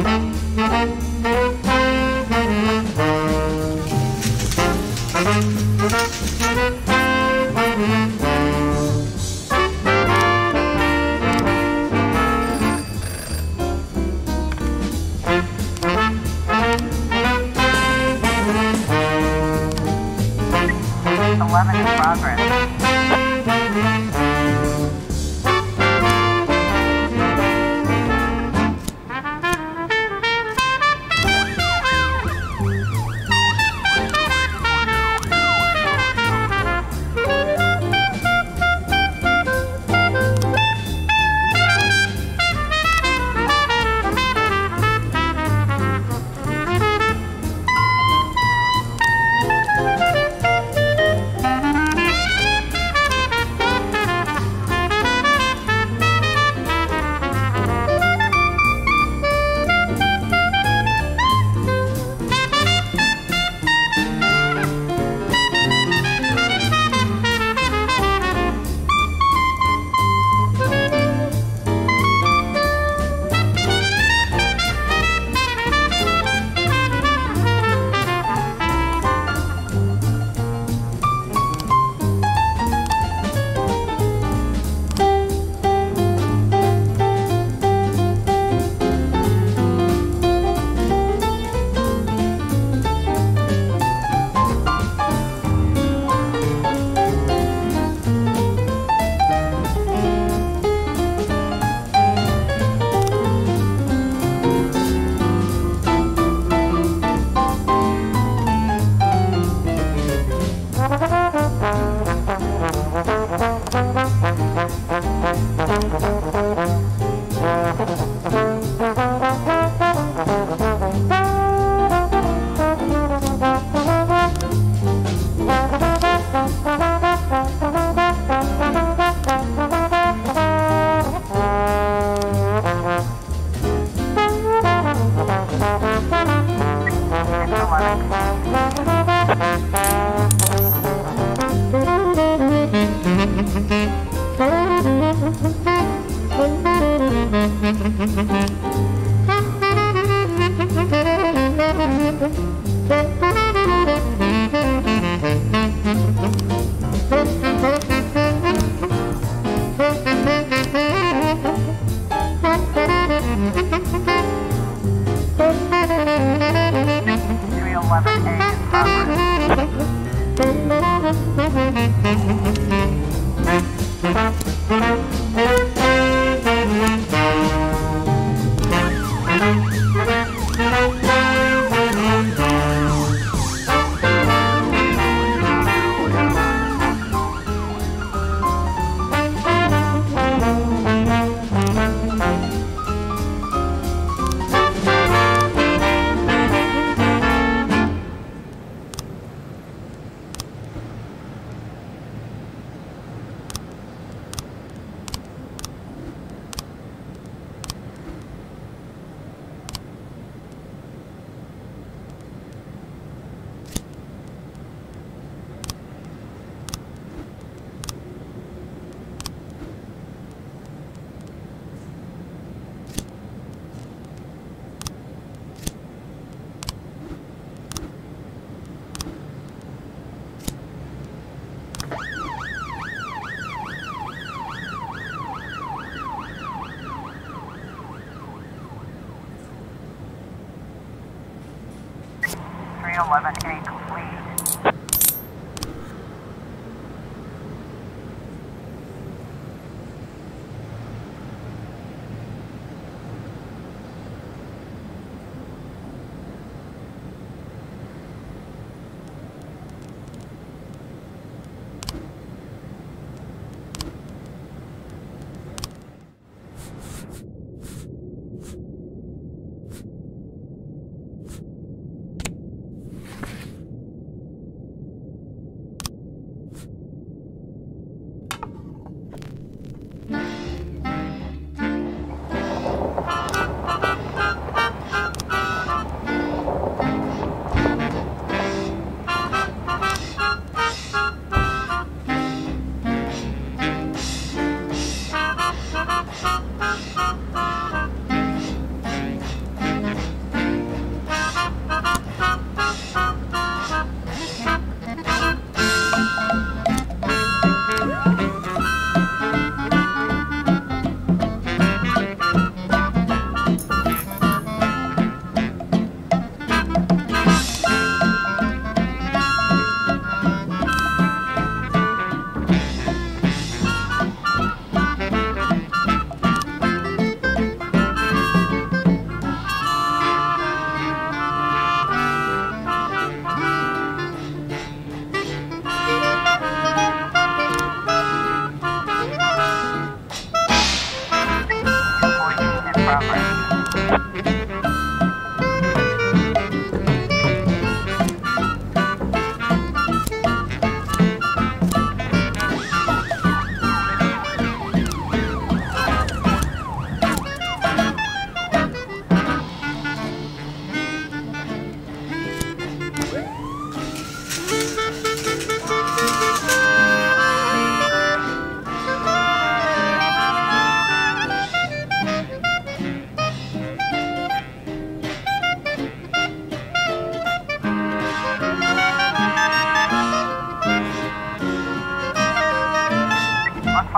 11 in progress.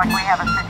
like we have a situation.